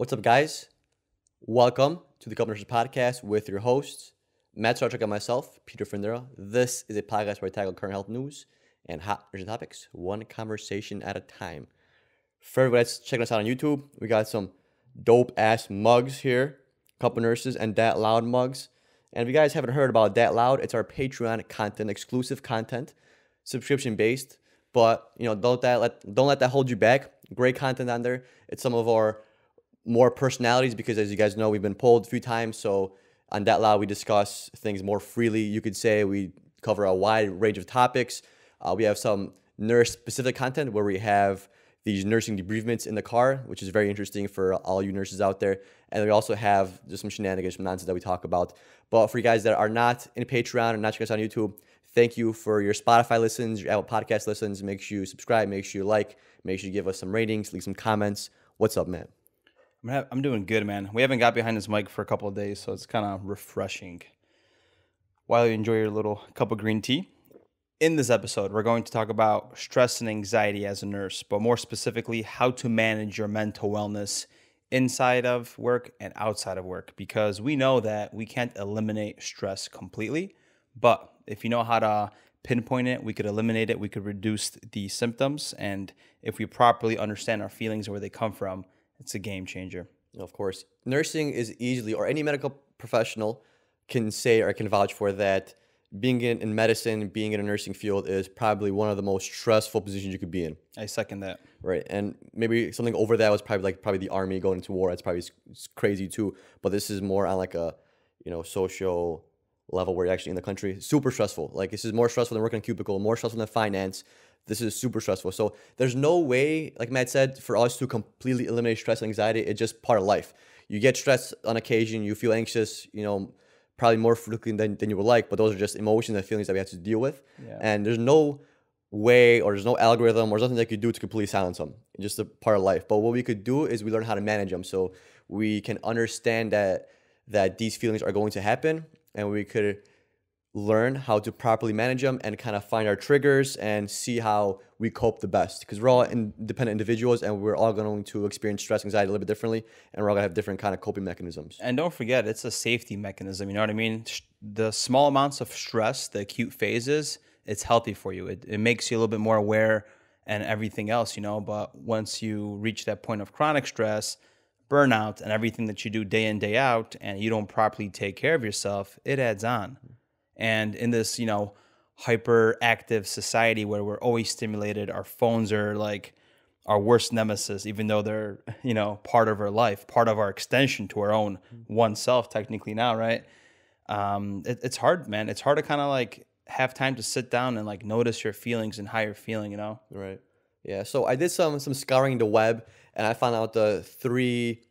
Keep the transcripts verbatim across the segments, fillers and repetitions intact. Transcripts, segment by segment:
What's up, guys? Welcome to the Couple Nurses Podcast with your hosts, Matt Strachuk and myself, Peter Frindero. This is a podcast where I tackle current health news and hot nursing topics, one conversation at a time. For everybody that's checking us out on YouTube, we got some dope-ass mugs here, Couple Nurses and Dat Loud mugs. And if you guys haven't heard about Dat Loud, it's our Patreon content, exclusive content, subscription-based. But, you know, don't, that let, don't let that hold you back. Great content on there. It's some of our more personalities because, as you guys know, we've been polled a few times. So on Dat Loud, we discuss things more freely, you could say. We cover a wide range of topics. Uh, we have some nurse-specific content where we have these nursing debriefments in the car, which is very interesting for all you nurses out there. And we also have just some shenanigans, some nonsense that we talk about. But for you guys that are not in Patreon and not checking us out on YouTube, thank you for your Spotify listens, your Apple Podcast listens. Make sure you subscribe, make sure you like, make sure you give us some ratings, leave some comments. What's up, man? I'm doing good, man. We haven't got behind this mic for a couple of days, so it's kind of refreshing. While you enjoy your little cup of green tea, in this episode, we're going to talk about stress and anxiety as a nurse, but more specifically, how to manage your mental wellness inside of work and outside of work, because we know that we can't eliminate stress completely, but if you know how to pinpoint it, we could eliminate it, we could reduce the symptoms, and if we properly understand our feelings and where they come from, it's a game changer. Of course. Nursing is easily, or any medical professional can say or can vouch for that, being in, in medicine, being in a nursing field is probably one of the most stressful positions you could be in. I second that. Right. And maybe something over that was probably like probably the army going into war. That's probably crazy too. But this is more on like a, you know, social level where you're actually in the country. Super stressful. Like this is more stressful than working in a cubicle, more stressful than finance. This is super stressful. So there's no way, like Matt said, for us to completely eliminate stress and anxiety. It's just part of life. You get stressed on occasion. You feel anxious, you know, probably more frequently than, than you would like. But those are just emotions and feelings that we have to deal with. Yeah. And there's no way or there's no algorithm or nothing that you do to completely silence them. It's just a part of life. But what we could do is we learn how to manage them. So we can understand that that these feelings are going to happen. And we could learn how to properly manage them and kind of find our triggers and see how we cope the best, because we're all independent individuals and we're all going to experience stress, anxiety a little bit differently, and we're all gonna have different kind of coping mechanisms. And don't forget, it's a safety mechanism, you know what I mean? The small amounts of stress, the acute phases, it's healthy for you. It, it makes you a little bit more aware and everything else, you know, but once you reach that point of chronic stress, burnout, and everything that you do day in, day out, and you don't properly take care of yourself, it adds on. And in this, you know, hyperactive society where we're always stimulated, our phones are like our worst nemesis, even though they're, you know, part of our life, part of our extension to our own oneself technically now, right? Um, it, it's hard, man. It's hard to kind of like have time to sit down and like notice your feelings and how you're feeling, you know? Right. Yeah. So I did some, some scouring the web and I found out the three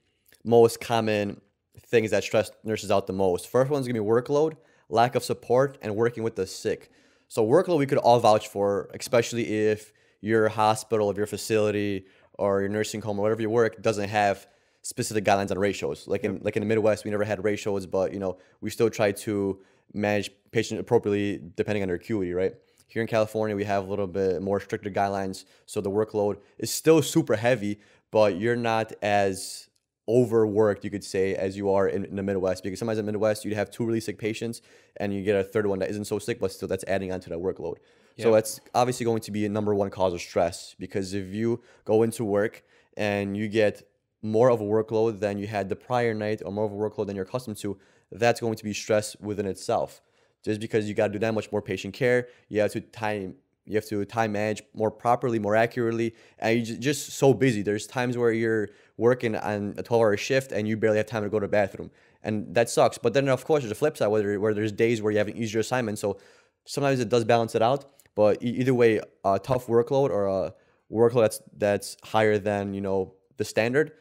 most common things that stress nurses out the most. First one's gonna be workload, lack of support, and working with the sick. So workload we could all vouch for, especially if your hospital, if your facility, or your nursing home, or whatever you work, doesn't have specific guidelines on ratios. Like in, like in the Midwest, we never had ratios, but you know we still try to manage patients appropriately depending on their acuity, right? Here in California, we have a little bit more stricter guidelines, so the workload is still super heavy, but you're not as overworked, you could say, as you are in, in the Midwest, because sometimes in the Midwest you'd have two really sick patients and you get a third one that isn't so sick, but still that's adding on to that workload. Yep. So that's obviously going to be a number one cause of stress, because if you go into work and you get more of a workload than you had the prior night or more of a workload than you're accustomed to, that's going to be stress within itself. Just because you got to do that much more patient care, you have to time you have to time manage more properly, more accurately, and you're just so busy. There's times where you're working on a twelve-hour shift and you barely have time to go to the bathroom, and that sucks. But then, of course, there's a flip side where, where there's days where you have an easier assignment, so sometimes it does balance it out. But either way, a tough workload or a workload that's that's higher than you know the standard,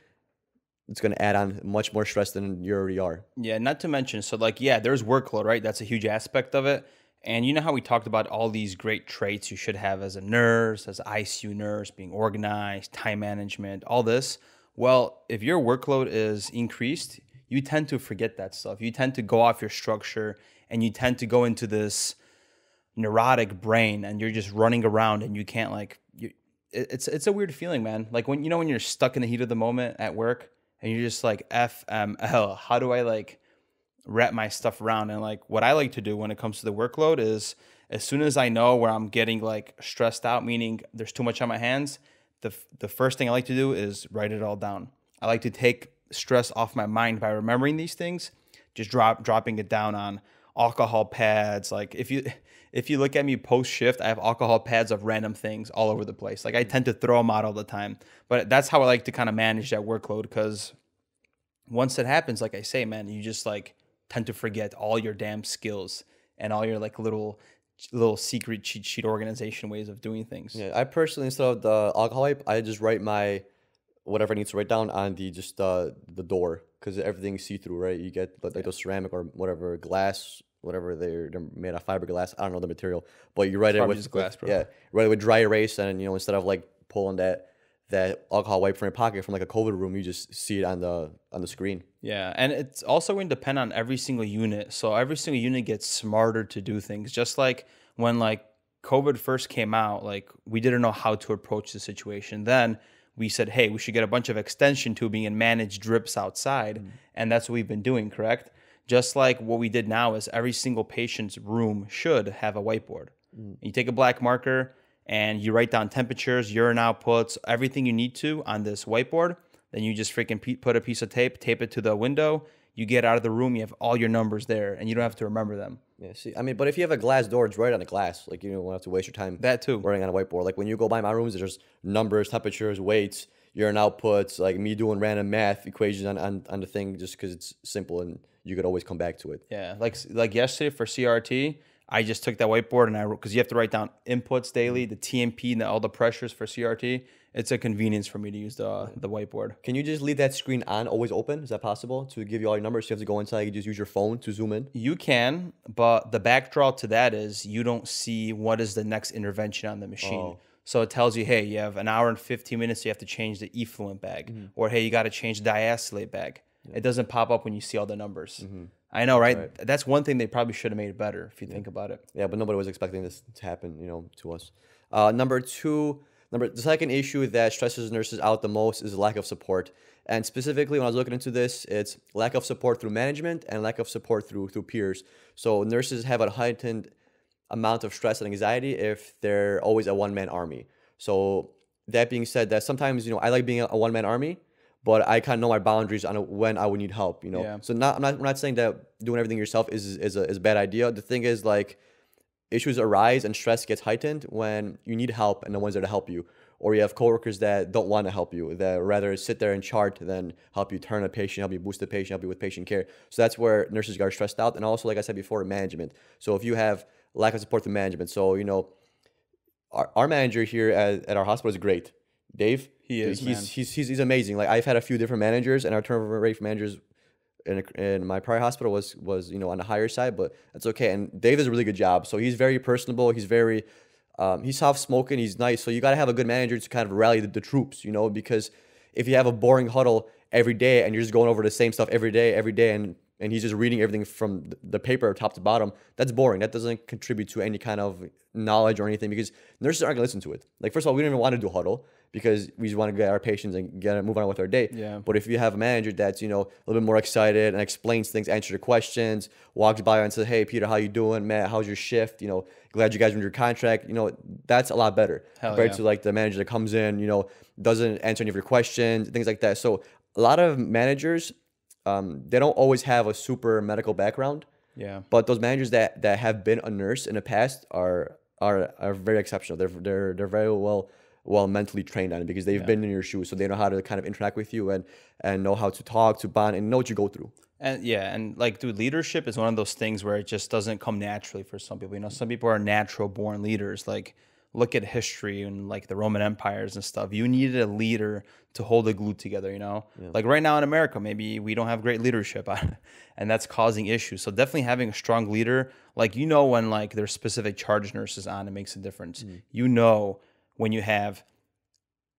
it's going to add on much more stress than you already are. Yeah, not to mention, so like, yeah, there's workload, right? That's a huge aspect of it. And you know how we talked about all these great traits you should have as a nurse, as an I C U nurse, being organized, time management, all this. Well, if your workload is increased, you tend to forget that stuff. You tend to go off your structure and you tend to go into this neurotic brain and you're just running around and you can't like, you, it's, it's a weird feeling, man. Like when, you know, when you're stuck in the heat of the moment at work and you're just like, F M L, how do I like wrap my stuff around? And like what I like to do when it comes to the workload is, as soon as I know where I'm getting like stressed out, meaning there's too much on my hands, the, the first thing I like to do is write it all down. I like to take stress off my mind by remembering these things, just drop dropping it down on alcohol pads. Like if you if you look at me post shift, I have alcohol pads of random things all over the place. Like I tend to throw them out all the time, but that's how I like to kind of manage that workload, because once it happens, like I say, man, you just like tend to forget all your damn skills and all your like little little secret cheat sheet organization ways of doing things. Yeah, I personally, instead of the alcohol, I just write my whatever I need to write down on the just uh, the door, because everything's see through, right? You get like yeah. those ceramic or whatever glass, whatever they're, they're made of, fiberglass. I don't know the material, but you write it's it with glass, bro. Yeah, write it with dry erase, and you know, instead of like pulling that that alcohol wipe from your pocket from like a COVID room, you just see it on the on the screen. Yeah, and it's also going to depend on every single unit. So every single unit gets smarter to do things. Just like when like COVID first came out, like we didn't know how to approach the situation then. We said, hey, we should get a bunch of extension tubing and manage drips outside. Mm-hmm. And that's what we've been doing, correct? Just like what we did now is every single patient's room should have a whiteboard. Mm-hmm. You take a black marker and you write down temperatures, urine outputs, everything you need to on this whiteboard. Then you just freaking put a piece of tape, tape it to the window. You get out of the room, you have all your numbers there, and you don't have to remember them. Yeah, see, I mean, but if you have a glass door, it's right on a glass. Like, you don't have to waste your time. That too. Writing on a whiteboard. Like, when you go by my rooms, there's numbers, temperatures, weights, urine outputs, like me doing random math equations on, on, on the thing just because it's simple and you could always come back to it. Yeah, like like yesterday for C R T, I just took that whiteboard and I wrote, because you have to write down inputs daily, the T M P and the, all the pressures for C R T. It's a convenience for me to use the, the whiteboard. Can you just leave that screen on, always open? Is that possible to give you all your numbers? You have to go inside, you just use your phone to zoom in? You can, but the backdrop to that is you don't see what is the next intervention on the machine. Oh. So it tells you, hey, you have an hour and fifteen minutes, you have to change the effluent bag. Mm-hmm. Or, hey, you got to change the diacetylate bag. Yeah. It doesn't pop up when you see all the numbers. Mm-hmm. I know, right? right? That's one thing they probably should have made better if you yeah. think about it. Yeah, but nobody was expecting this to happen, you know, to us. Uh, number two... Number, the second issue that stresses nurses out the most is lack of support. And specifically, when I was looking into this, it's lack of support through management and lack of support through through peers. So nurses have a heightened amount of stress and anxiety if they're always a one-man army. So that being said, that sometimes, you know, I like being a one-man army, but I kind of know my boundaries on when I would need help, you know. Yeah. So not, I'm not, I'm not saying that doing everything yourself is, is, a, is a bad idea. The thing is, like, issues arise and stress gets heightened when you need help and no one's there to help you, or you have coworkers that don't want to help you, that rather sit there and chart than help you turn a patient, help you boost a patient, help you with patient care. So that's where nurses get stressed out. And also, like I said before, management. So if you have lack of support from management, so, you know, our, our manager here at, at our hospital is great. Dave, he is, he's, man. He's, he's, he's amazing. Like, I've had a few different managers, and our turnover rate for managers In, a, in my prior hospital was, was, you know, on the higher side, but that's okay. And Dave does a really good job. So he's very personable. He's very, um, he's soft spoken. He's nice. So you got to have a good manager to kind of rally the, the troops, you know, because if you have a boring huddle every day and you're just going over the same stuff every day, every day, and, and he's just reading everything from the paper top to bottom, that's boring. That doesn't contribute to any kind of knowledge or anything, because nurses aren't going to listen to it. Like, first of all, we don't even want to do huddle, because we just want to get our patients and get move on with our day. Yeah. But if you have a manager that's, you know, a little bit more excited and explains things, answers your questions, walks by and says, hey, Peter, how you doing? Matt, how's your shift? You know, glad you guys renewed your contract. You know, that's a lot better Hell compared yeah. to like the manager that comes in, you know, doesn't answer any of your questions, things like that. So a lot of managers, um, they don't always have a super medical background. Yeah. But those managers that that have been a nurse in the past are are are very exceptional. They're they're they're very well. well mentally trained on it, because they've yeah. been in your shoes, so they know how to kind of interact with you and and know how to talk, to bond, and know what you go through. And yeah, and like, dude, leadership is one of those things where it just doesn't come naturally for some people. You know, some people are natural born leaders. Like, look at history and like the Roman empires and stuff. You needed a leader to hold the glue together, you know? Yeah. Like right now in America, maybe we don't have great leadership and that's causing issues. So definitely having a strong leader, like, you know, when like there's specific charge nurses on, it makes a difference. Mm-hmm. You know, when you have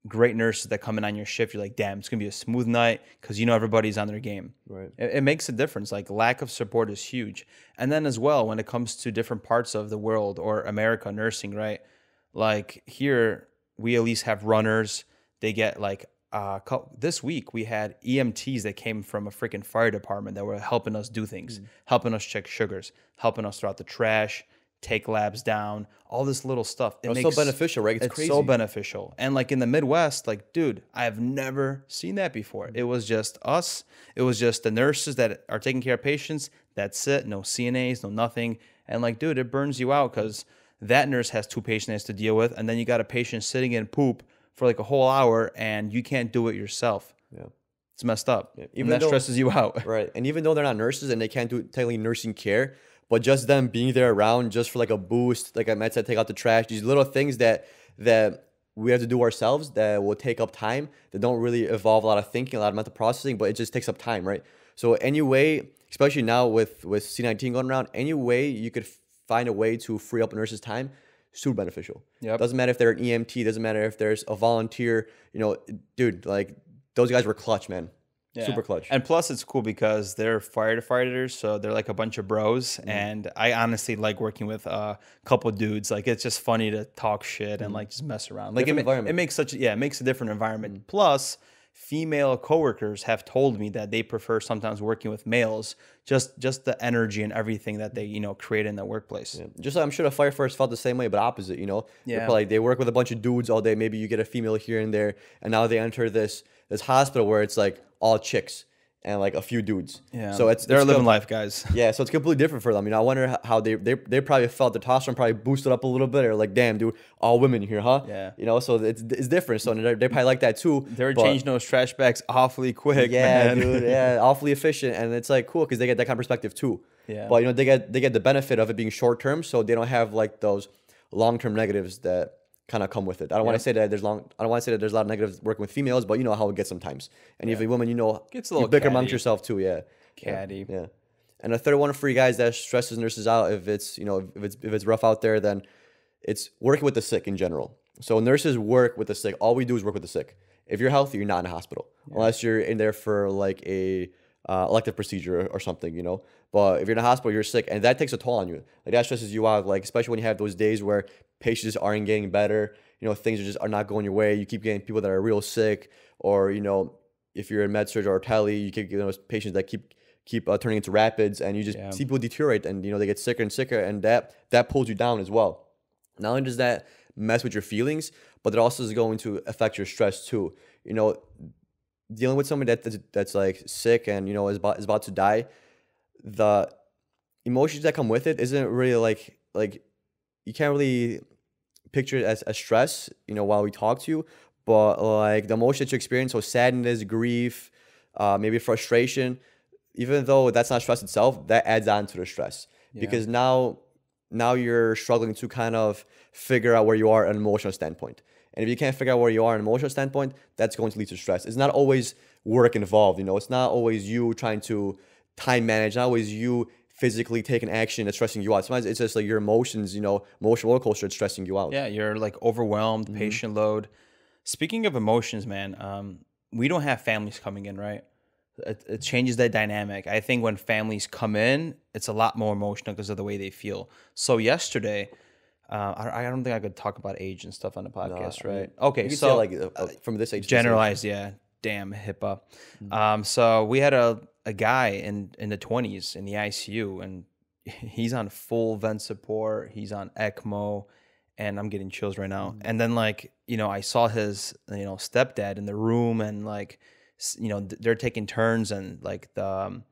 great nurses that come in on your shift, you're like, damn, it's gonna be a smooth night, because you know everybody's on their game. Right. It, it makes a difference. Like, lack of support is huge. And then as well, when it comes to different parts of the world or America nursing, right? Like, here, we at least have runners. They get like uh, this week we had E M Ts that came from a freaking fire department that were helping us do things, mm-hmm. helping us check sugars, helping us throw out the trash, take labs down, all this little stuff. It it's makes, so beneficial, right? It's, it's crazy. so beneficial. And like in the Midwest, like, dude, I have never seen that before. Mm-hmm. It was just us. It was just the nurses that are taking care of patients. That's it. No C N As, no nothing. And like, dude, it burns you out because that nurse has two patients to deal with. And then you got a patient sitting in poop for like a whole hour and you can't do it yourself. Yeah. It's messed up. Yeah. Even and that though, stresses you out. Right. And even though they're not nurses and they can't do technically nursing care, but just them being there around just for like a boost, like I Matt said, take out the trash, these little things that that we have to do ourselves that will take up time, that don't really involve a lot of thinking, a lot of mental processing, but it just takes up time, right? So any way, especially now with, with C nineteen going around, any way you could find a way to free up a nurse's time, super beneficial. Yep. Doesn't matter if they're an E M T, doesn't matter if there's a volunteer, you know, dude, like those guys were clutch, man. Yeah. Super clutch. And plus it's cool because they're firefighters, so they're like a bunch of bros. Mm-hmm. And I honestly like working with a couple dudes. Like it's just funny to talk shit mm-hmm. and like just mess around. Like it, it makes such a, yeah, it makes a different environment. Mm-hmm. Plus female coworkers have told me that they prefer sometimes working with males, just just the energy and everything that they, you know, create in the workplace. Yeah. Just like I'm sure the firefighters felt the same way, but opposite, you know. Yeah. Probably, they work with a bunch of dudes all day. Maybe you get a female here and there, and now they enter this this hospital where it's like all chicks and like a few dudes. Yeah. So it's, they're it's living life, guys. Yeah. So it's completely different for them. You know, I wonder how they, they, they probably felt the testosterone probably boosted up a little bit, or like, damn, dude, all women here, huh? Yeah. You know, so it's, it's different. So they probably like that too. They're changing those trash bags awfully quick. Yeah, man. Dude. Yeah. Awfully efficient. And it's like cool, 'cause they get that kind of perspective too. Yeah. But you know, they get, they get the benefit of it being short term. So they don't have like those long-term negatives that kind of come with it. I don't yeah. want to say that there's long. I don't want to say that there's a lot of negatives working with females, but you know how it gets sometimes. And yeah. if a woman, you know, gets a little you bicker amongst yourself too. Yeah, catty. Yeah. yeah. And a third one for you guys that stresses nurses out, if it's you know if it's if it's rough out there, then it's working with the sick in general. So nurses work with the sick. All we do is work with the sick. If you're healthy, you're not in a hospital yeah. unless you're in there for like a uh, elective procedure or something, you know. But if you're in a hospital, you're sick, and that takes a toll on you. Like that stresses you out. Like especially when you have those days where patients aren't getting better, you know, things are just are not going your way. You keep getting people that are real sick, or you know, if you're in med surg or tele, you keep getting those patients that keep keep uh, turning into rapids, and you just yeah. see people deteriorate, and you know they get sicker and sicker, and that that pulls you down as well. Not only does that mess with your feelings, but it also is going to affect your stress too. You know, dealing with somebody that that's, that's like sick and you know is about is about to die, the emotions that come with it isn't really like like. You can't really picture it as a stress, you know, while we talk to you, but like the emotion that you experience, so sadness, grief, uh, maybe frustration, even though that's not stress itself, that adds on to the stress yeah. because now, now you're struggling to kind of figure out where you are on an emotional standpoint. And if you can't figure out where you are on an emotional standpoint, that's going to lead to stress. It's not always work involved, you know, it's not always you trying to time manage, not always you physically taking action that's stressing you out. Sometimes it's just like your emotions, you know, emotional roller coaster, it's stressing you out. Yeah, you're like overwhelmed, mm-hmm. patient load. Speaking of emotions, man, um, we don't have families coming in, right? It, it changes that dynamic. I think when families come in, it's a lot more emotional because of the way they feel. So yesterday, uh, I, I don't think I could talk about age and stuff on the podcast, no, right? I mean, okay, you so like uh, from this age, generalized, this age. yeah. Damn HIPAA. Mm-hmm. Um, so we had a a guy in in the twenties in the I C U, and he's on full vent support. He's on ECMO, and I'm getting chills right now. Mm-hmm. And then like you know, I saw his you know stepdad in the room, and like you know they're taking turns, and like the um,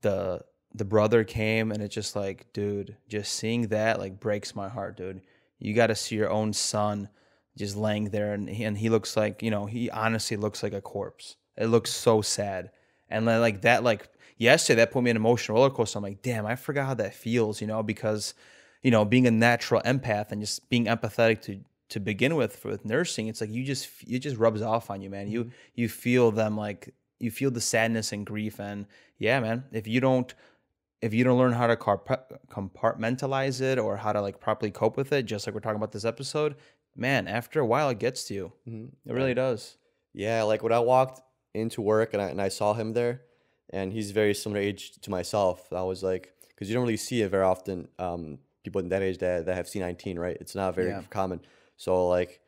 the the brother came, and it's just like, dude, just seeing that like breaks my heart, dude. You got to see your own son just laying there, and he, and he looks like, you know, he honestly looks like a corpse. It looks so sad. And then like that, like yesterday, that put me in an emotional roller coaster. I'm like, damn, I forgot how that feels, you know, because, you know, being a natural empath and just being empathetic to to begin with for, with nursing, it's like you just, it just rubs off on you, man. You, you feel them, like you feel the sadness and grief. And yeah, man, if you don't, if you don't learn how to compartmentalize it or how to like properly cope with it, just like we're talking about this episode, man, after a while, it gets to you. Mm-hmm. It really does. Yeah, like when I walked into work and I, and I saw him there, and he's very similar age to myself, I was like, because you don't really see it very often, um, people in that age that, that have C nineteen, right? It's not very yeah. common. So like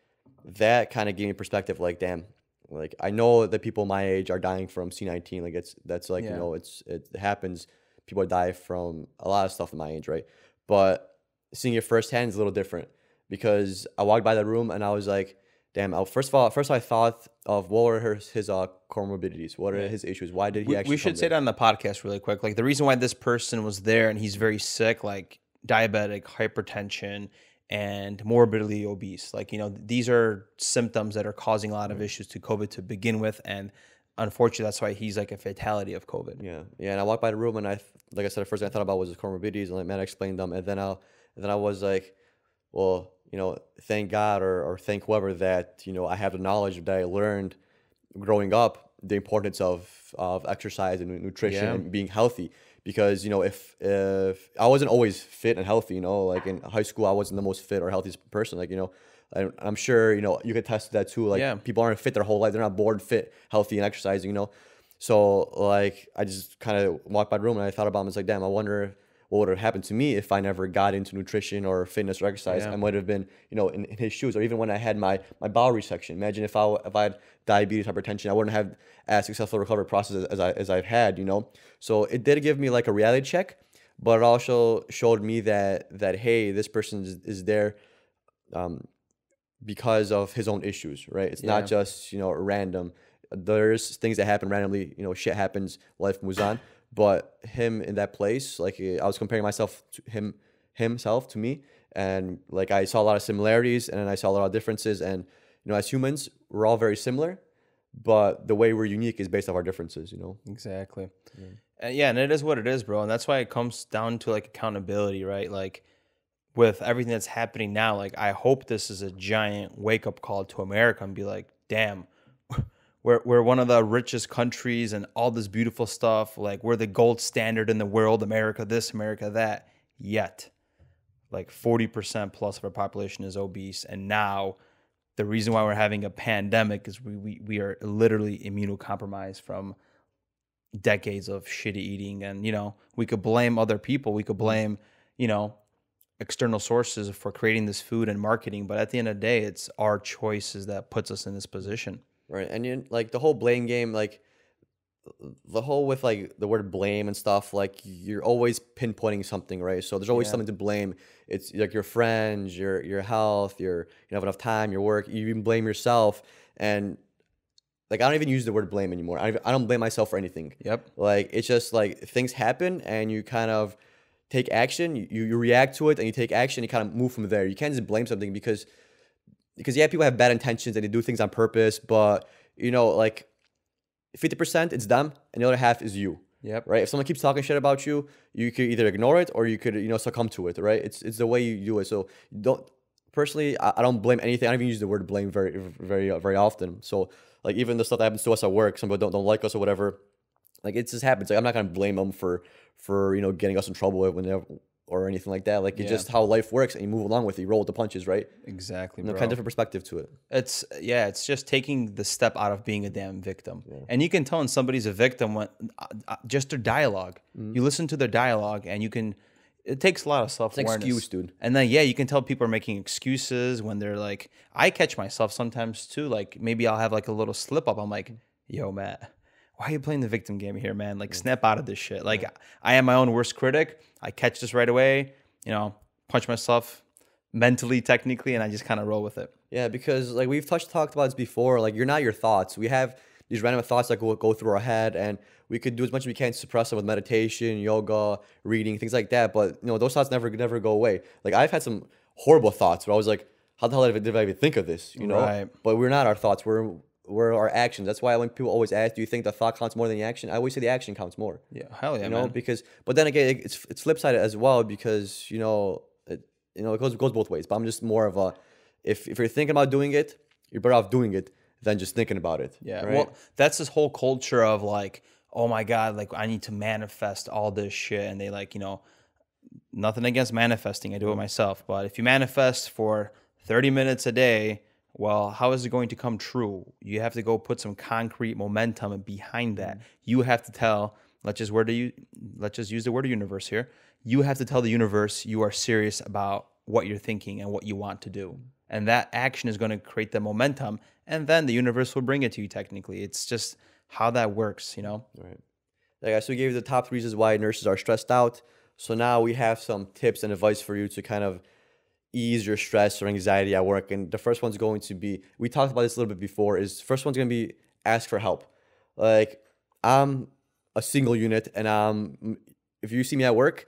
that kind of gave me perspective, like, damn, Like, I know that people my age are dying from C nineteen. Like, it's that's like, yeah. you know, it's it happens. People die from a lot of stuff at my age, right? But seeing it firsthand is a little different, because I walked by the room and I was like, damn, I, first of all, first I thought of what were his, his uh, comorbidities? What are yeah. his issues? Why did he we, actually We should say it on the podcast really quick. Like, the reason why this person was there and he's very sick, like diabetic, hypertension, and morbidly obese. Like, you know, these are symptoms that are causing a lot of issues to COVID to begin with. And unfortunately, that's why he's like a fatality of COVID. Yeah. Yeah. And I walked by the room and I, like I said, the first thing I thought about was his comorbidities, and like, man, I explained them. And then I, then I was like, well, you know, thank God or, or thank whoever that, you know, I have the knowledge that I learned growing up, the importance of, of exercise and nutrition yeah. and being healthy. Because, you know, if, if I wasn't always fit and healthy, you know, like in high school, I wasn't the most fit or healthiest person. Like, you know, I, I'm sure, you know, you could test that too. Like yeah. people aren't fit their whole life. They're not born fit, healthy and exercising, you know. So like, I just kind of walked by the room and I thought about it. It's like, damn, I wonder what would have happened to me if I never got into nutrition or fitness or exercise. Yeah. I might have been, you know, in, in his shoes, or even when I had my, my bowel resection. Imagine if I, if I had diabetes, hypertension, I wouldn't have as successful recovery process as, as, I, as I've had, you know. So it did give me like a reality check, but it also showed me that, that hey, this person is, is there um, because of his own issues, right? It's yeah. not just, you know, random. There's things that happen randomly, you know, shit happens, life moves on. But him in that place, like I was comparing myself to him, himself to me. And like, I saw a lot of similarities and then I saw a lot of differences. And, you know, as humans, we're all very similar, but the way we're unique is based off our differences, you know? Exactly. Yeah. And yeah. And it is what it is, bro. And that's why it comes down to like accountability, right? Like with everything that's happening now, like I hope this is a giant wake up call to America and be like, damn, We're, we're one of the richest countries and all this beautiful stuff. Like, we're the gold standard in the world. America this, America that. Yet, like forty percent plus of our population is obese. And now the reason why we're having a pandemic is we, we, we are literally immunocompromised from decades of shitty eating. And, you know, we could blame other people. We could blame, you know, external sources for creating this food and marketing. But at the end of the day, it's our choices that puts us in this position. Right. And you, like the whole blame game, like the whole with like the word blame and stuff, like you're always pinpointing something, right? So there's always yeah. something to blame. It's like your friends, your your health, your you don't have enough time, your work. You even blame yourself. And like I don't even use the word blame anymore. I I don't blame myself for anything. Yep. Like it's just like things happen and you kind of take action. You you react to it and you take action. You kind of move from there. You can't just blame something because. Because, yeah, people have bad intentions and they do things on purpose. But, you know, like fifty percent it's them and the other half is you. Yep. Right? If someone keeps talking shit about you, you could either ignore it or you could, you know, succumb to it. Right? It's it's the way you do it. So don't personally, I, I don't blame anything. I don't even use the word blame very, very, uh, very often. So like even the stuff that happens to us at work, some people don't, don't like us or whatever. Like it just happens. Like I'm not going to blame them for, for, you know, getting us in trouble whenever. Or anything like that. Like, it's yeah. just how life works and you move along with it. You roll with the punches, right? Exactly, bro. And a kind of different perspective to it. It's, yeah, it's just taking the step out of being a damn victim. Yeah. And you can tell when somebody's a victim when uh, just their dialogue. Mm-hmm. You listen to their dialogue and you can, it takes a lot of self-awareness. It's an excuse, dude. And then, yeah, you can tell people are making excuses when they're like, I catch myself sometimes too. Like, maybe I'll have like a little slip up. I'm like, yo, Matt. Why are you playing the victim game here, man? Like, yeah. snap out of this shit. Like, yeah. I am my own worst critic. I catch this right away, you know, punch myself mentally, technically, and I just kind of roll with it. Yeah, because, like, we've touched, talked about this before. Like, you're not your thoughts. We have these random thoughts that go, go through our head, and we could do as much as we can to suppress them with meditation, yoga, reading, things like that. But, you know, those thoughts never, never go away. Like, I've had some horrible thoughts where I was like, how the hell did I even think of this, you know? Right. But we're not our thoughts. We're... were our actions. That's why when people always ask, do you think the thought counts more than the action? I always say the action counts more. Yeah, hell yeah, you know, man. Because, but then again, it's it's flip sided as well because, you know, it, you know, it goes, it goes both ways. But I'm just more of a, if, if you're thinking about doing it, you're better off doing it than just thinking about it. Yeah, right? Well, that's this whole culture of like, oh my God, like I need to manifest all this shit. And they like, you know, nothing against manifesting. I do it myself. But if you manifest for thirty minutes a day, well, how is it going to come true? You have to go put some concrete momentum behind that. You have to tell, let's just word you, let's just use the word universe here. You have to tell the universe you are serious about what you're thinking and what you want to do. And that action is going to create the momentum. and then the universe will bring it to you technically. It's just how that works, you know? Right. Okay, so we gave you the top three reasons why nurses are stressed out. So now we have some tips and advice for you to kind of ease your stress or anxiety at work. And the first one's going to be, we talked about this a little bit before, is first one's going to be ask for help. Like, I'm a single unit, and I'm, if you see me at work,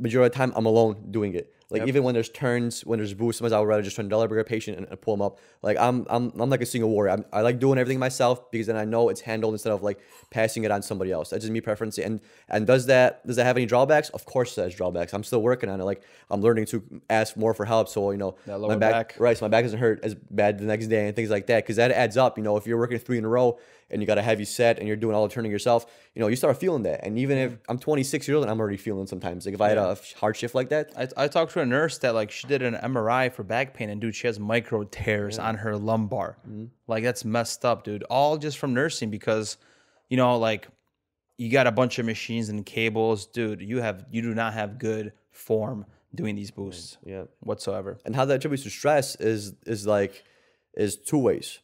majority of the time I'm alone doing it. Like, yep. Even when there's turns, when there's booths, sometimes I would rather just turn a dollar burger patient and, and pull them up. Like, I'm, I'm, I'm like a single warrior. I'm, I like doing everything myself because then I know it's handled instead of like passing it on to somebody else. That's just me preference. And and does that does that have any drawbacks? Of course, it has drawbacks. I'm still working on it. Like, I'm learning to ask more for help. So you know, that lower my back, back, right? So my back doesn't hurt as bad the next day and things like that, because that adds up. You know, if you're working three in a row and you got a heavy set and you're doing all the turning yourself, you know, you start feeling that. And even if I'm twenty-six years old, and I'm already feeling sometimes. Like if I had a hard shift like that, I, I talked to a nurse that like she did an M R I for back pain, and dude, she has micro tears yeah. on her lumbar. Mm-hmm. Like that's messed up, dude. All just from nursing, because you know, like you got a bunch of machines and cables, dude. You have you do not have good form doing these boosts, yeah, whatsoever. And how that attributes to stress is is like is two ways.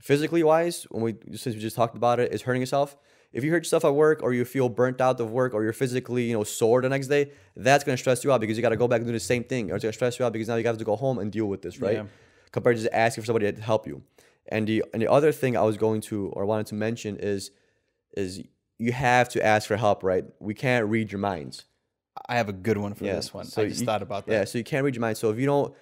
Physically wise, when we since we just talked about it, is hurting yourself. If you hurt yourself at work, or you feel burnt out of work, or you're physically, you know, sore the next day, that's gonna stress you out because you gotta go back and do the same thing, or it's gonna stress you out because now you have to go home and deal with this, right? Yeah. Compared to just asking for somebody to help you. And the and the other thing I was going to or wanted to mention is is you have to ask for help, right? We can't read your minds. I have a good one for yeah. this one. So I just you, thought about that. Yeah, so you can't read your mind. So if you don't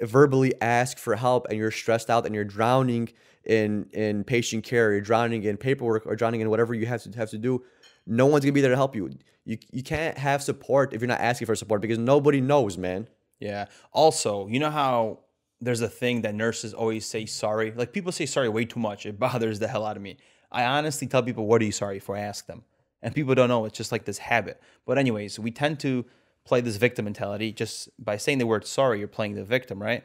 verbally ask for help and you're stressed out and you're drowning in in patient care, you're drowning in paperwork or drowning in whatever you have to have to do, no one's gonna be there to help you. You you can't have support if you're not asking for support because nobody knows, man. Yeah. Also, you know how there's a thing that nurses always say sorry? Like people say sorry way too much. It bothers the hell out of me. I honestly tell people, what are you sorry for? I ask them. And people don't know. It's just like this habit. But anyways, we tend to play this victim mentality. Just by saying the word sorry, you're playing the victim, right?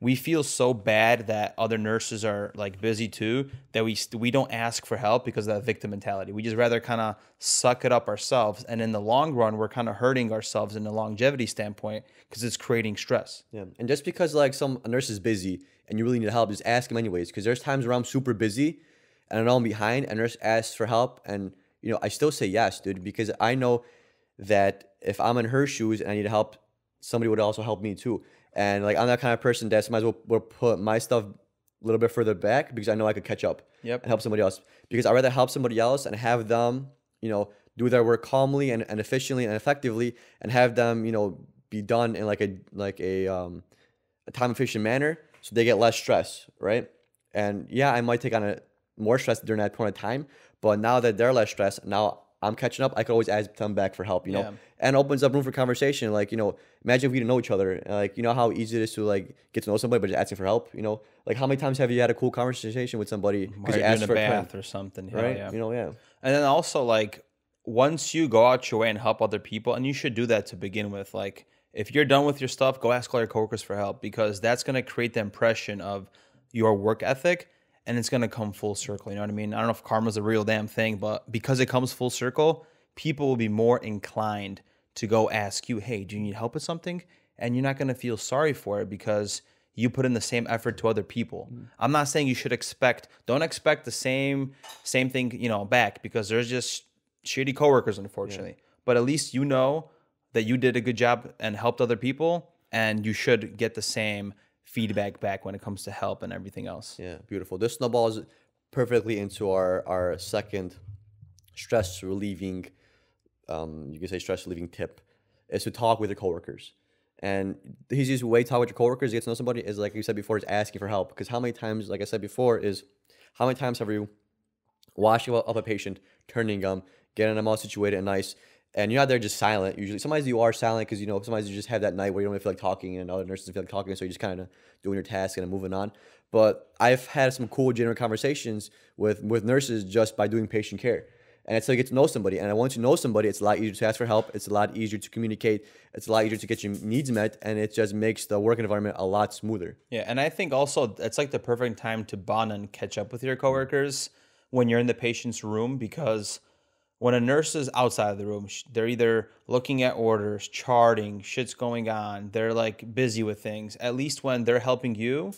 We feel so bad that other nurses are like busy too, that we we don't ask for help because of that victim mentality. We just rather kind of suck it up ourselves. And in the long run, we're kind of hurting ourselves in the longevity standpoint because it's creating stress. Yeah. And just because like some a nurse is busy and you really need help, just ask them anyways. Because there's times where I'm super busy and I know I'm behind and a nurse asks for help. And, you know, I still say yes, dude, because I know that if I'm in her shoes and I need help, somebody would also help me too. And like I'm that kind of person that might as well, well put my stuff a little bit further back because I know I could catch up yep. and help somebody else. Because I'd rather help somebody else and have them, you know, do their work calmly and, and efficiently and effectively, and have them, you know, be done in like a like a, um, a time efficient manner so they get less stress, right? And yeah, I might take on a more stress during that point of time, but now that they're less stressed, now I'm catching up, I could always ask them back for help, you know, yeah. and opens up room for conversation. Like, you know, imagine if we didn't know each other, like, you know how easy it is to like get to know somebody, but just asking for help, you know, like how many times have you had a cool conversation with somebody because you asked for a bath or something, right? Yeah. You know, yeah. And then also like, once you go out your way and help other people, and you should do that to begin with. Like if you're done with your stuff, go ask all your coworkers for help, because that's going to create the impression of your work ethic. And it's going to come full circle. You know what I mean? I don't know if karma's a real damn thing, but because it comes full circle, people will be more inclined to go ask you, hey, do you need help with something? And you're not going to feel sorry for it because you put in the same effort to other people. Mm-hmm. I'm not saying you should expect, don't expect the same, same thing, you know, back, because there's just shitty coworkers, unfortunately. Yeah. But at least you know that you did a good job and helped other people, and you should get the same feedback back when it comes to help and everything else. Yeah, beautiful. This snowballs perfectly into our our second stress relieving, um, you can say stress relieving tip, is to talk with your coworkers. And the easiest way to talk with your coworkers, get to know somebody, is like you said before, is asking for help. Because how many times, like I said before, is how many times have you washing up a patient, turning them, getting them all situated and nice, and you're not there just silent. Usually, sometimes you are silent because, you know, sometimes you just have that night where you don't really feel like talking and other nurses feel like talking. So you're just kind of doing your task and moving on. But I've had some cool, general conversations with, with nurses just by doing patient care. And it's how you get to know somebody. And once you know somebody, it's a lot easier to ask for help. It's a lot easier to communicate. It's a lot easier to get your needs met. And it just makes the work environment a lot smoother. Yeah. And I think also it's like the perfect time to bond and catch up with your coworkers when you're in the patient's room, because when a nurse is outside of the room, they're either looking at orders, charting, shit's going on. They're like busy with things. At least when they're helping you,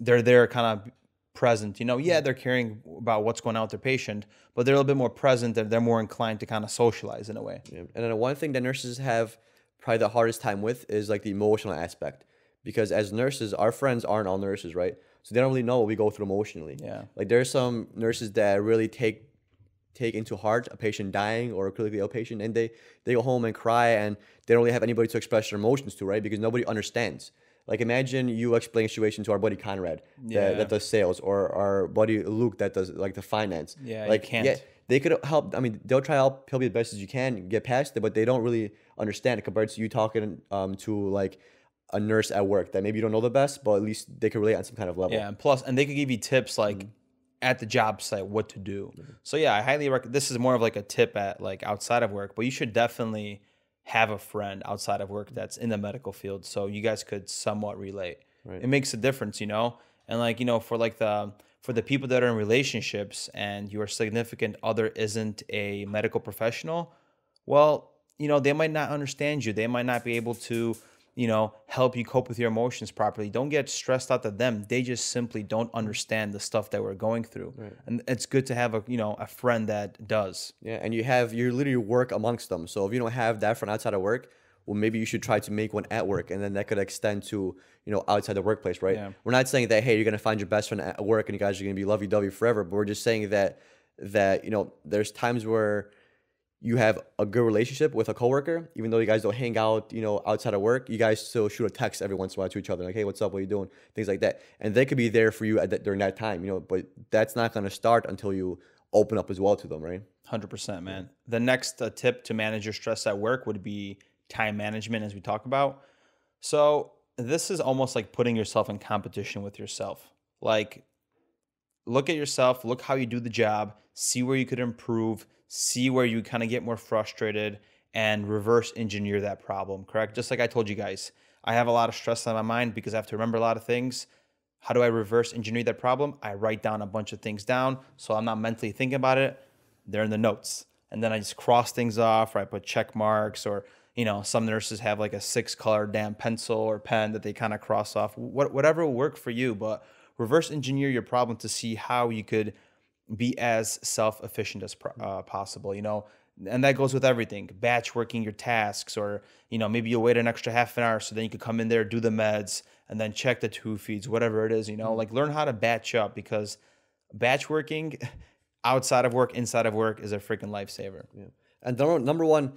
they're there kind of present. You know, yeah, they're caring about what's going on with their patient, but they're a little bit more present and they're more inclined to kind of socialize in a way. Yeah. And then one thing that nurses have probably the hardest time with is like the emotional aspect, because as nurses, our friends aren't all nurses, right? So they don't really know what we go through emotionally. Yeah. Like there are some nurses that really take take into heart a patient dying or a critically ill patient, and they, they go home and cry, and they don't really have anybody to express their emotions to, right? Because nobody understands. Like imagine you explain a situation to our buddy Conrad that, yeah. that does sales, or our buddy Luke that does like the finance. Yeah, like, you can't. Yeah, they could help. I mean, they'll try to help, help you the best as you can, get past it, but they don't really understand it compared to you talking um, to like a nurse at work that maybe you don't know the best, but at least they could relate on some kind of level. Yeah, and plus, and they could give you tips like mm-hmm. at the job site what to do. Mm-hmm. So yeah, I highly recommend. This is more of like a tip at like outside of work, but you should definitely have a friend outside of work that's in the medical field, so you guys could somewhat relate. Right. It makes a difference, you know? And like, you know, for like the, for the people that are in relationships and your significant other isn't a medical professional, well, you know, they might not understand you. They might not be able to, you know, help you cope with your emotions properly. Don't get stressed out at them. They just simply don't understand the stuff that we're going through. Right. And it's good to have a, you know, a friend that does. Yeah. And you have, you literally work amongst them. So if you don't have that friend outside of work, well, maybe you should try to make one at work, and then that could extend to, you know, outside the workplace, right? Yeah. We're not saying that, hey, you're going to find your best friend at work and you guys are going to be lovey-dovey forever, but we're just saying that, that, you know, there's times where you have a good relationship with a coworker, even though you guys don't hang out, you know, outside of work, you guys still shoot a text every once in a while to each other, like, hey, what's up, what are you doing, things like that. And they could be there for you at that, during that time, you know, but that's not going to start until you open up as well to them, right? one hundred percent, man. The next uh, tip to manage your stress at work would be time management, as we talk about. So this is almost like putting yourself in competition with yourself. Like, look at yourself, look how you do the job, see where you could improve, see where you kind of get more frustrated, and reverse engineer that problem, correct? Just like I told you guys, I have a lot of stress on my mind because I have to remember a lot of things. How do I reverse engineer that problem? I write down a bunch of things down so I'm not mentally thinking about it. They're in the notes. And then I just cross things off, or I put check marks, or, you know, some nurses have like a six color damn pencil or pen that they kind of cross off. What, whatever will work for you, but reverse engineer your problem to see how you could be as self-efficient as uh, possible, you know? And that goes with everything, batch working your tasks, or, you know, maybe you'll wait an extra half an hour so then you could come in there, do the meds, and then check the two feeds, whatever it is, you know? Like, learn how to batch up, because batch working outside of work, inside of work is a freaking lifesaver. Yeah. And the number one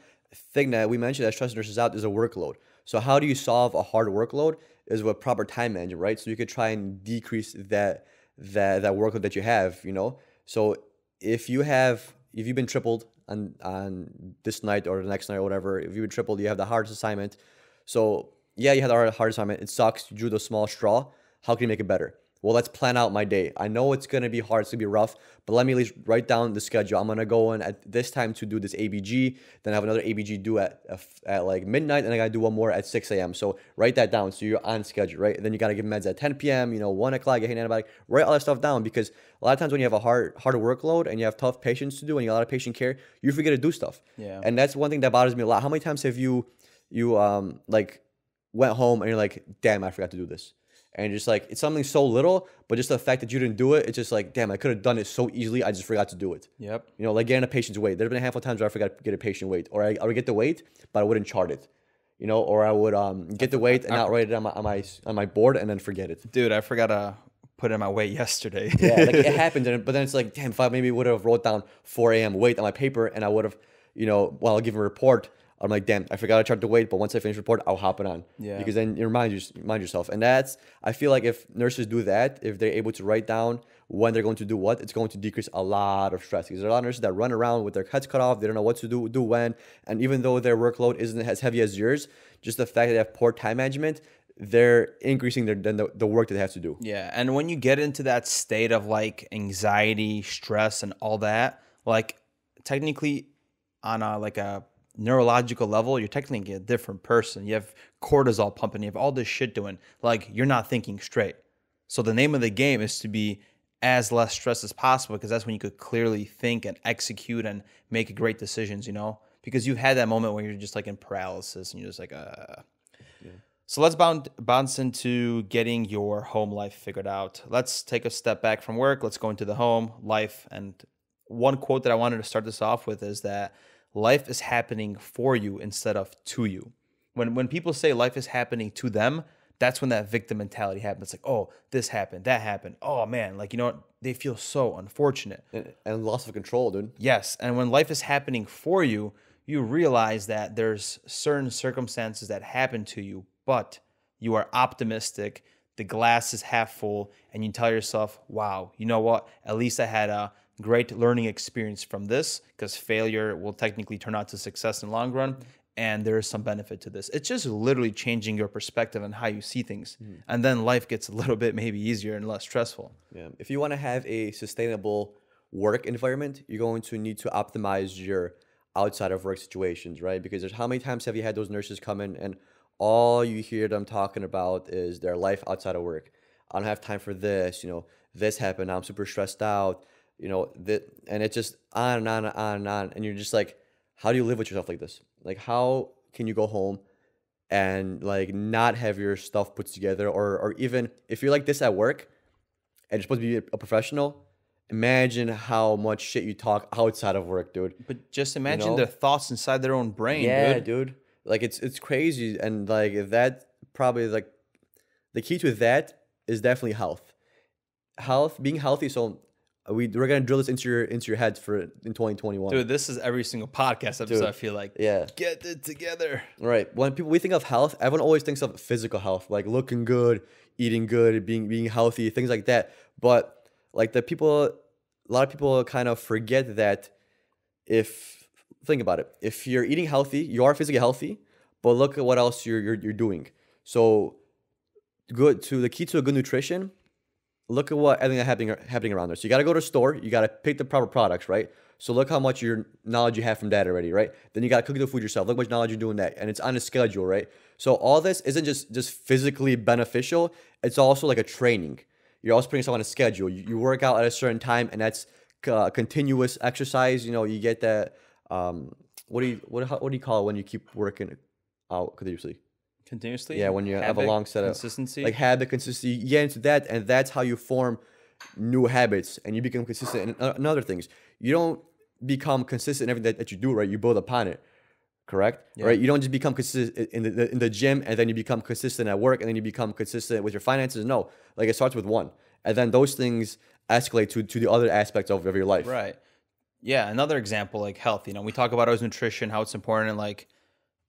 thing that we mentioned that stress nurses out is a workload. So how do you solve a hard workload is with proper time management, right? So you could try and decrease that, that, that workload that you have, you know? So if you have, if you've been tripled on, on this night or the next night or whatever, if you've been tripled, you have the hardest assignment. So yeah, you had the hard assignment. It sucks. You drew the small straw. How can you make it better? Well, let's plan out my day. I know it's going to be hard. It's going to be rough, but let me at least write down the schedule. I'm going to go in at this time to do this A B G. Then I have another A B G due at, at like midnight, and I got to do one more at six A M So write that down. So you're on schedule, right? And then you got to give meds at ten P M, you know, one o'clock, get an antibiotic, write all that stuff down, because a lot of times when you have a hard, hard workload and you have tough patients to do, and you have a lot of patient care, you forget to do stuff. Yeah. And that's one thing that bothers me a lot. How many times have you, you um, like went home and you're like, damn, I forgot to do this. And just like, it's something so little, but just the fact that you didn't do it, it's just like, damn, I could have done it so easily. I just forgot to do it. Yep. You know, like getting a patient's weight. There have been a handful of times where I forgot to get a patient weight, or I, I would get the weight, but I wouldn't chart it. You know, or I would um get the weight and I, not write it on my, on my on my board and then forget it. Dude, I forgot to put in my weight yesterday. Yeah, like it happened, but then it's like, damn, if I maybe would have wrote down four A M weight on my paper, and I would have, you know, while giving a report, I'm like, damn, I forgot to chart the weight, but once I finish the report, I'll hop it on. Yeah. Because then you remind, you remind yourself. And that's, I feel like if nurses do that, if they're able to write down when they're going to do what, it's going to decrease a lot of stress. Because there are a lot of nurses that run around with their heads cut off. They don't know what to do, do when. And even though their workload isn't as heavy as yours, just the fact that they have poor time management, they're increasing their, the, the work that they have to do. Yeah. And when you get into that state of like anxiety, stress, and all that, like technically on a, like a, neurological level, you're technically a different person. You have cortisol pumping, you have all this shit doing, like you're not thinking straight. So the name of the game is to be as less stressed as possible, because that's when you could clearly think and execute and make great decisions, you know, because you've had that moment where you're just like in paralysis and you're just like, uh, yeah. So let's bound, bounce into getting your home life figured out. Let's take a step back from work. Let's go into the home life. And one quote that I wanted to start this off with is that life is happening for you instead of to you. When, when people say life is happening to them, that's when that victim mentality happens. Like, oh, this happened, that happened. Oh, man. Like, you know what? They feel so unfortunate. And, and loss of control, dude. Yes. And when life is happening for you, you realize that there's certain circumstances that happen to you, but you are optimistic. The glass is half full, and you tell yourself, wow, you know what? At least I had a great learning experience from this, because failure will technically turn out to success in the long run. And there is some benefit to this. It's just literally changing your perspective and how you see things. Mm. And then life gets a little bit maybe easier and less stressful. Yeah. If you want to have a sustainable work environment, you're going to need to optimize your outside of work situations, right? Because there's how many times have you had those nurses come in and all you hear them talking about is their life outside of work. I don't have time for this, you know, this happened, I'm super stressed out, you know, that, and it's just on and on and on and on. And you're just like, how do you live with yourself like this? Like, how can you go home and like not have your stuff put together? Or, or even if you're like this at work and you're supposed to be a professional, imagine how much shit you talk outside of work, dude. But just imagine, you know, their thoughts inside their own brain. Yeah, dude. dude. Like, it's it's crazy. And like that probably like the key to that is definitely health. Health, being healthy. So we we're gonna drill this into your into your heads for in twenty twenty-one. Dude, this is every single podcast episode, dude. I feel like. Yeah. Get it together. Right. When people we think of health, everyone always thinks of physical health, like looking good, eating good, being being healthy, things like that. But like the people, a lot of people kind of forget that if, think about it, if you're eating healthy, you are physically healthy, but look at what else you're, you're, you're doing. So good to the key to a good nutrition, look at what everything that's happening, happening around there. So you got to go to the store, you got to pick the proper products, right? So look how much your knowledge you have from that already, right? Then you got to cook the food yourself. Look how much knowledge you're doing that. And it's on a schedule, right? So all this isn't just, just physically beneficial. It's also like a training. You're also putting yourself on a schedule. You, you work out at a certain time, and that's uh, continuous exercise. You know, you get that. Um, what do you what what do you call it when you keep working out continuously? Continuously. Yeah, when you habit, have a long set of consistency, like habit consistency. You get into that, and that's how you form new habits, and you become consistent in, in other things. You don't become consistent in everything that, that you do, right? You build upon it. Correct, yeah. Right? You don't just become consistent in the in the gym and then you become consistent at work and then you become consistent with your finances. No, like it starts with one, and then those things escalate to to the other aspects of, of your life. Right. Yeah. Another example, like health. You know, we talk about always nutrition, how it's important, and like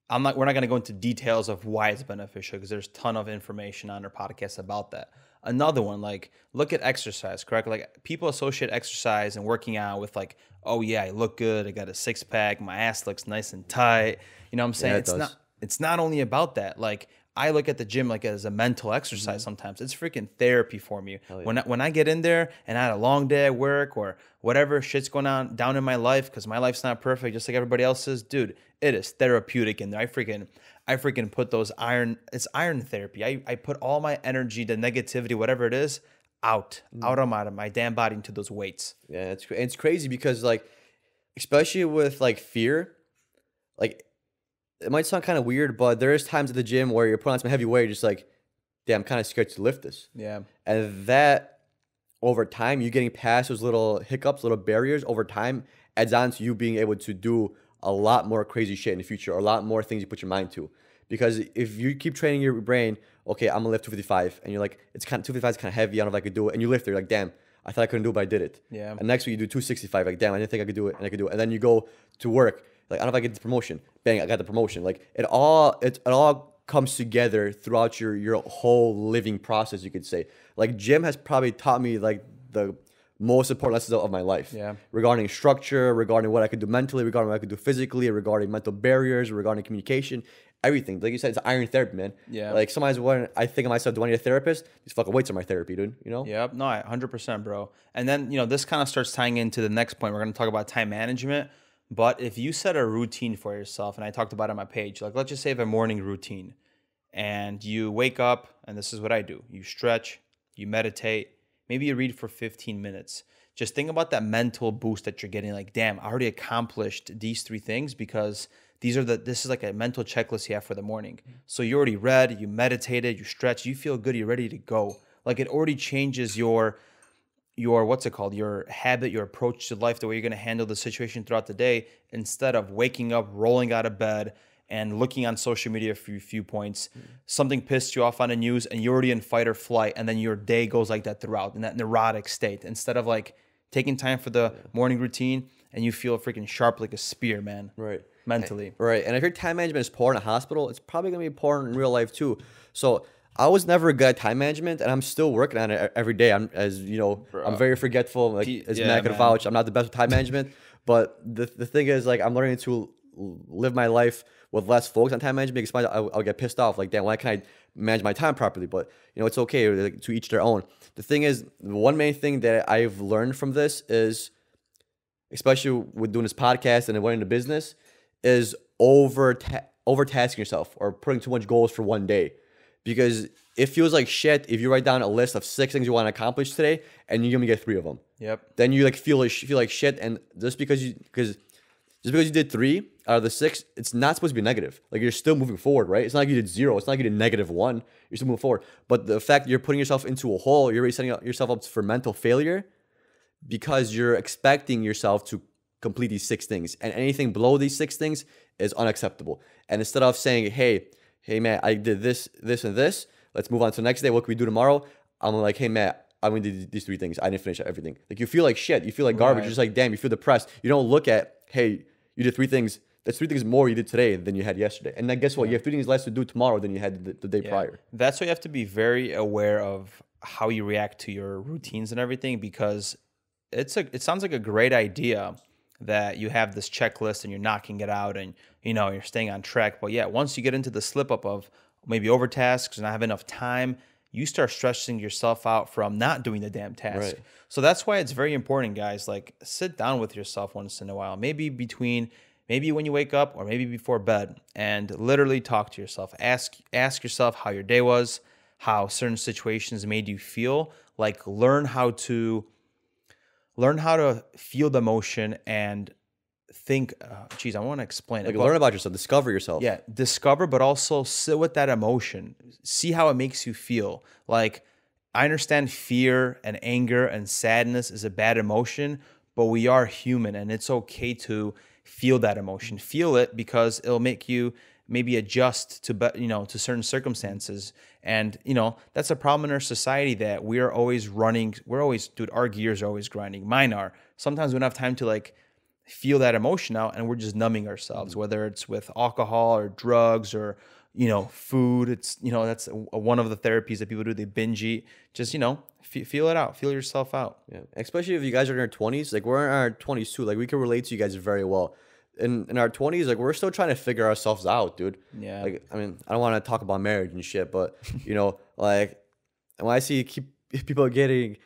I'm not. We're not going to go into details of why it's beneficial because there's a ton of information on our podcast about that. Another one, like look at exercise. Correct. Like people associate exercise and working out with like, oh yeah, I look good. I got a six pack. My ass looks nice and tight. You know what I'm saying? Yeah, it it's does. not. It's not only about that. Like I look at the gym like as a mental exercise. Mm-hmm. Sometimes it's freaking therapy for me. Yeah. When I, when I get in there and I had a long day at work or whatever shit's going on down in my life because my life's not perfect, just like everybody else's, dude. It is therapeutic in there. I freaking, I freaking put those iron. It's iron therapy. I, I put all my energy, the negativity, whatever it is, out, mm. out of my, my damn body into those weights. Yeah, it's it's crazy because like, especially with like fear, like it might sound kind of weird, but there is times at the gym where you're putting on some heavy weight, just like, damn, I'm kind of scared to lift this. Yeah, and that over time, you getting past those little hiccups, little barriers over time adds on to you being able to do a lot more crazy shit in the future, or a lot more things you put your mind to. Because if you keep training your brain, okay, I'm gonna lift two fifty-five, and you're like, it's kind of two fifty-five is kind of heavy, I don't know if I could do it, and you lift it, you're like, damn, I thought I couldn't do it, but I did it. Yeah. And next week you do two sixty-five, like, damn, I didn't think I could do it, and I could do it, and then you go to work, like, I don't know if I get the promotion, bang, I got the promotion. Like, it all, it, it all comes together throughout your your whole living process, you could say. Like, gym has probably taught me like the most important lessons of my life, yeah, regarding structure, regarding what I could do mentally, regarding what I could do physically, regarding mental barriers, regarding communication, everything. Like you said, it's iron therapy, man. Yeah. Like sometimes when I think of myself, do I need a therapist? These fucking weights are my therapy, dude. You know? Yep. No, one hundred percent, bro. And then, you know, this kind of starts tying into the next point. We're going to talk about time management. But if you set a routine for yourself, and I talked about it on my page, like let's just say you have a morning routine and you wake up, and this is what I do. You stretch, you meditate. Maybe you read for fifteen minutes. Just think about that mental boost that you're getting. Like, damn, I already accomplished these three things because These are the, this is like a mental checklist you have for the morning. So you already read, you meditated, you stretched, you feel good, you're ready to go. Like it already changes your, your, what's it called? Your habit, your approach to life, the way you're going to handle the situation throughout the day, instead of waking up, rolling out of bed and looking on social media for a few points. Mm-hmm. Something pissed you off on the news and you're already in fight or flight. And then your day goes like that throughout, in that neurotic state, instead of like taking time for the yeah. morning routine and you feel freaking sharp like a spear, man. Right. Mentally. Right. And if your time management is poor in a hospital, it's probably going to be poor in real life too. So I was never good at time management, and I'm still working on it every day. I'm, as you know, Bro. I'm very forgetful. Like, as yeah, Matt could vouch, I'm not the best with time management. But the, the thing is, like, I'm learning to live my life with less focus on time management, because I'll, I'll get pissed off. Like, damn, why can't I manage my time properly? But, you know, it's okay. Like, to each their own. The thing is, one main thing that I've learned from this is, especially with doing this podcast and running the business, is over ta overtasking yourself or putting too much goals for one day. Because it feels like shit if you write down a list of six things you want to accomplish today and you're gonna get three of them. Yep. Then you like feel like feel like shit, and just because you because just because you did three out of the six, it's not supposed to be negative. Like, you're still moving forward, right? It's not like you did zero. It's not like you did negative one. You're still moving forward. But the fact that you're putting yourself into a hole, you're already setting yourself up for mental failure, because you're expecting yourself to complete these six things, and anything below these six things is unacceptable. And instead of saying, hey. Hey, man, I did this, this, and this. Let's move on to the next day. What can we do tomorrow? I'm like, hey, man, I'm going to do these three things. I didn't finish everything. Like, you feel like shit. You feel like garbage. Right. You're just like, damn, you feel depressed. You don't look at, hey, you did three things. That's three things more you did today than you had yesterday. And then guess what? Yeah. You have three things less to do tomorrow than you had the, the day yeah. prior. That's why you have to be very aware of how you react to your routines and everything, because it's a, it sounds like a great idea that you have this checklist and you're knocking it out and, you know, you're staying on track. But yeah, once you get into the slip up of maybe over tasks and not have enough time, you start stressing yourself out from not doing the damn task. Right. So that's why it's very important, guys. Like, sit down with yourself once in a while, maybe between, maybe when you wake up or maybe before bed, and literally talk to yourself. Ask, ask yourself how your day was, how certain situations made you feel. Like, learn how to Learn how to feel the emotion and think, uh, geez, I want to explain it. Like, learn about yourself, discover yourself. Yeah, discover, but also sit with that emotion. See how it makes you feel. Like, I understand fear and anger and sadness is a bad emotion, but we are human, and it's okay to feel that emotion. Feel it, because it'll make you maybe adjust to, you know, to certain circumstances. And, you know, that's a problem in our society, that we are always running. We're always, dude, our gears are always grinding. Mine are. Sometimes we don't have time to, like, feel that emotion out, and we're just numbing ourselves, whether it's with alcohol or drugs or, you know, food. It's, you know, that's a, one of the therapies that people do. They binge eat. Just, you know, f feel it out. Feel yourself out. Yeah. Especially if you guys are in your twenties. Like, we're in our twenties too. Like, we can relate to you guys very well. In, in our twenties, like, we're still trying to figure ourselves out, dude. Yeah. Like, I mean, I don't want to talk about marriage and shit, but, you know, like, when I see keep people getting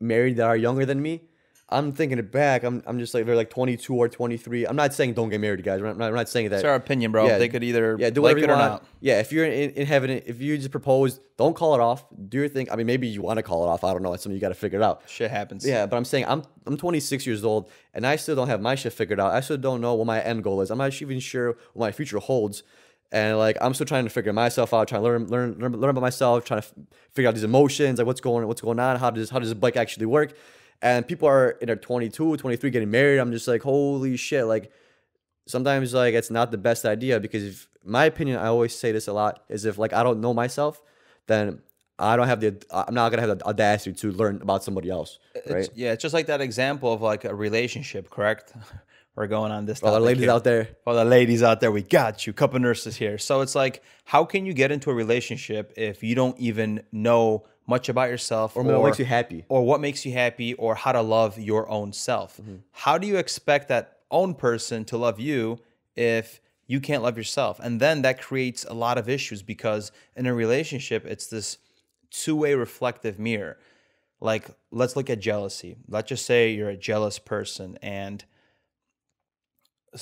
married that are younger than me, I'm thinking it back. I'm, I'm just like, they're like twenty-two or twenty-three. I'm not saying don't get married, guys. We're not, we're not saying that. It's our opinion, bro. Yeah, they could either yeah, do whatever like you it want. Or not. Yeah, if you're in, in heaven, if you just propose, don't call it off. Do your thing. I mean, maybe you want to call it off. I don't know. It's something you got to figure it out. Shit happens. Yeah, but I'm saying I'm I'm twenty-six years old, and I still don't have my shit figured out. I still don't know what my end goal is. I'm not even sure what my future holds. And, like, I'm still trying to figure myself out, trying to learn, learn, learn, learn about myself, trying to figure out these emotions, like what's going, what's going on, how does how does the bike actually work? And people are in their twenty-two, twenty-three getting married. I'm just like, holy shit. Like, sometimes, like, it's not the best idea, because if, my opinion, I always say this a lot, is if, like, I don't know myself, then I don't have the, I'm not going to have the audacity to learn about somebody else. Right? It's, yeah. It's just like that example of, like, a relationship, correct? We're going on this. For the ladies here. out there. For the ladies out there, we got you. Couple nurses here. So it's like, how can you get into a relationship if you don't even know much about yourself, or, or what makes you happy, or what makes you happy, or how to love your own self? Mm-hmm. How do you expect that own person to love you if you can't love yourself? And then that creates a lot of issues, because in a relationship, it's this two-way reflective mirror. Like, let's look at jealousy. Let's just say you're a jealous person, and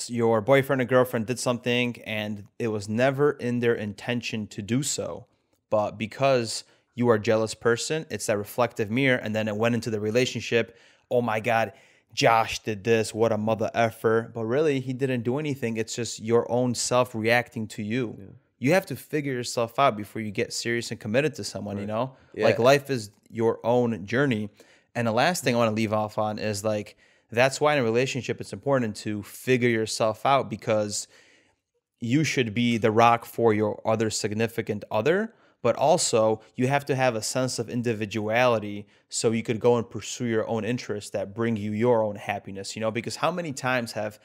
your boyfriend or girlfriend did something, and it was never in their intention to do so, but because you are a jealous person, it's that reflective mirror, and then it went into the relationship. Oh my God, Josh did this, what a mother effer. But really, he didn't do anything. It's just your own self reacting to you. Yeah. You have to figure yourself out before you get serious and committed to someone, right. you know? Yeah. Like, life is your own journey. And the last thing I want to leave off on is, like, that's why in a relationship it's important to figure yourself out, because you should be the rock for your other significant other, but also you have to have a sense of individuality so you could go and pursue your own interests that bring you your own happiness, you know? Because how many times have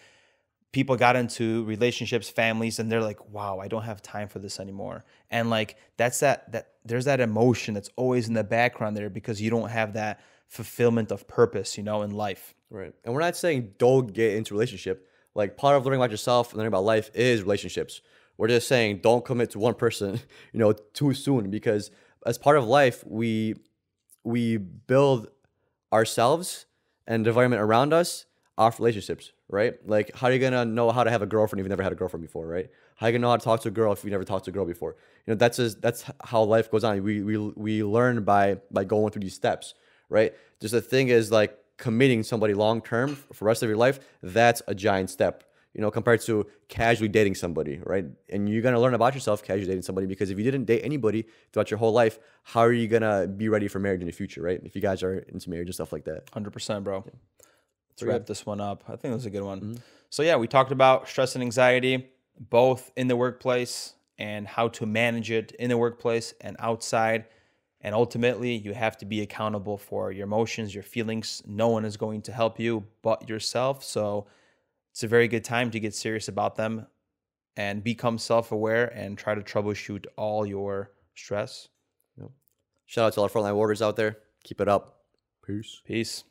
people got into relationships, families, and they're like, wow, I don't have time for this anymore. And like, that's that, that there's that emotion that's always in the background there because you don't have that fulfillment of purpose, you know, in life. Right. And we're not saying don't get into a relationship. Like, part of learning about yourself and learning about life is relationships. We're just saying don't commit to one person, you know, too soon, because as part of life, we, we build ourselves and the environment around us off relationships. Right? Like, how are you going to know how to have a girlfriend if you've never had a girlfriend before, right? How are you going to know how to talk to a girl if you never talked to a girl before? You know, that's just, that's how life goes on. We, we, we learn by, by going through these steps, right? Just the thing is, like, committing somebody long-term for the rest of your life, that's a giant step, you know, compared to casually dating somebody, right? And you're going to learn about yourself casually dating somebody, because if you didn't date anybody throughout your whole life, how are you going to be ready for marriage in the future, right? If you guys are into marriage and stuff like that. one hundred percent, bro. Yeah. Let's wrap this one up. I think it was a good one. Mm-hmm. So yeah, we talked about stress and anxiety, both in the workplace and how to manage it in the workplace and outside. And ultimately, you have to be accountable for your emotions, your feelings. No one is going to help you but yourself. So it's a very good time to get serious about them and become self-aware and try to troubleshoot all your stress. Yep. Shout out to all our frontline warriors out there. Keep it up. Peace. Peace.